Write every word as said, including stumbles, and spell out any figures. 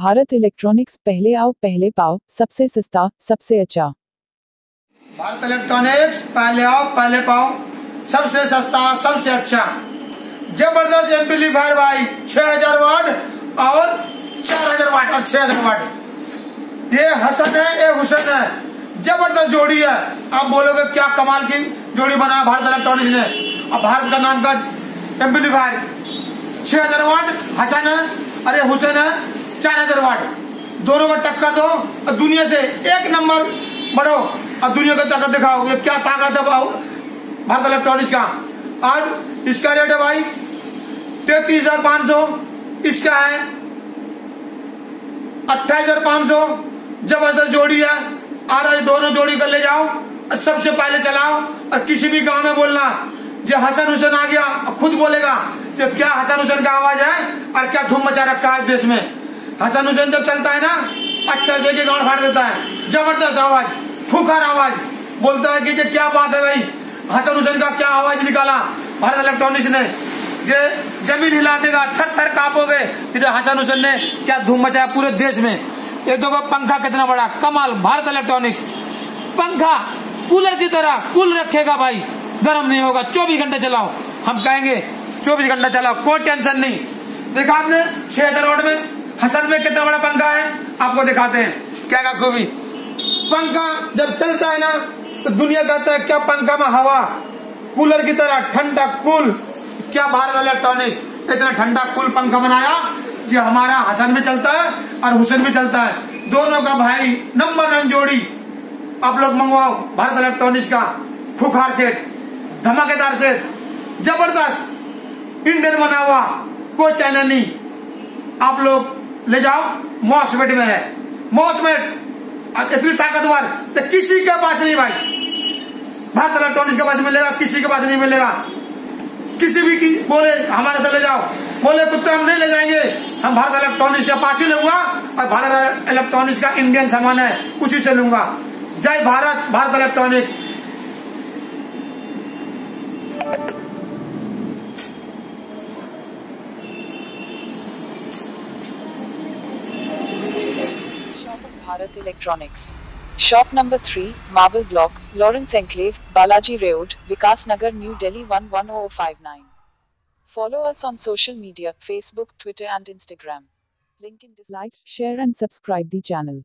Bharat electronics, पहले आओ पहले पाओ, सबसे सस्ता सबसे अच्छा। भारत इलेक्ट्रॉनिक्स, पहले आओ पहले पाओ, सबसे सस्ता सबसे अच्छा। जबरदस्त एम्पिली फायर भाई, छह हजार वाट और चार हजार वाट और छह हजार वाट। ये हसन है ये हुसैन है, जबरदस्त जोड़ी है। आप बोलोगे क्या कमाल की जोड़ी बनाया भारत इलेक्ट्रॉनिक्स ने। अब भारत का नाम का एम्पिली फायर छह हजार वाट, हसन है अरे हुसैन है चार हजार वाट। दोनों को टक्कर दो और दुनिया से एक नंबर बढ़ो और दुनिया को ताकत दिखाओ। ये क्या ताकत है भारत इलेक्ट्रॉनिक्स का। और इसका रेट है भाई तैतीस हजार पांच सौ, इसका है अट्ठाईस हजार पांच सौ। जबरदस्त जोड़ी है और दोनों जोड़ी कर ले जाओ और सबसे पहले चलाओ। और किसी भी गाँव में बोलना जो हसन हुसैन आ गया और खुद बोलेगा तो क्या हसन हुसैन का आवाज है और क्या धूम मचा रखा है देश में। हसन हुसैन जब चलता है ना अच्छा देखे गांड फाड़ देता है, जबरदस्त आवाज, फूखार आवाज। बोलता है कि ये क्या बात है भाई, हसन हुसैन का क्या आवाज निकाला भारत इलेक्ट्रॉनिक्स ने। ये जमीन हिला देगा, थर थर कांपोगे। इधर हसन हुसैन ने क्या धूम मचाया पूरे देश में। ये देखो पंखा कितना बड़ा, कमाल। भारत इलेक्ट्रॉनिक्स पंखा कूलर की तरह कूल रखेगा भाई, गर्म नहीं होगा। चौबीस घंटे चलाओ, हम कहेंगे चौबीस घंटा चलाओ, कोई टेंशन नहीं। देखा आपने छह हजार वाट में हसन में कितना बड़ा पंखा है, आपको दिखाते हैं क्या क्या खूबी। पंखा जब चलता है ना तो दुनिया कहता है क्या पंखा में हवा कूलर की तरह ठंडा कूल। क्या भारत इलेक्ट्रॉनिक्स इतना ठंडा कूल पंखा बनाया जो हमारा हसन भी चलता है और हुसैन भी चलता है। दोनों का भाई नंबर वन जोड़ी। आप लोग मंगवाओ भारत इलेक्ट्रॉनिक्स का खुखार सेट, धमाकेदार सेट, जबरदस्त इंडियन बना हुआ, कोई चाइना नहीं। आप लोग ले जाओ, मॉसमेट में है। मॉसमेट इतनी ताकतवर तो किसी के पास नहीं भाई, भारत इलेक्ट्रॉनिक्स के पास मिलेगा, किसी के पास नहीं मिलेगा। किसी भी की बोले हमारे से ले जाओ, बोले कुत्ते हम नहीं ले जाएंगे, हम भारत इलेक्ट्रॉनिक्स के पास ही लूंगा और भारत इलेक्ट्रॉनिक्स का इंडियन सामान है उसी से लूंगा। जय Bharat, Bharat electronics. Bharat electronics, shop number three, marble block, Lawrence enclave, Balaji road, Vikas Nagar, new Delhi one one zero zero five nine. Follow us on social media, Facebook, Twitter and Instagram. Link in description. Like, share and subscribe the channel.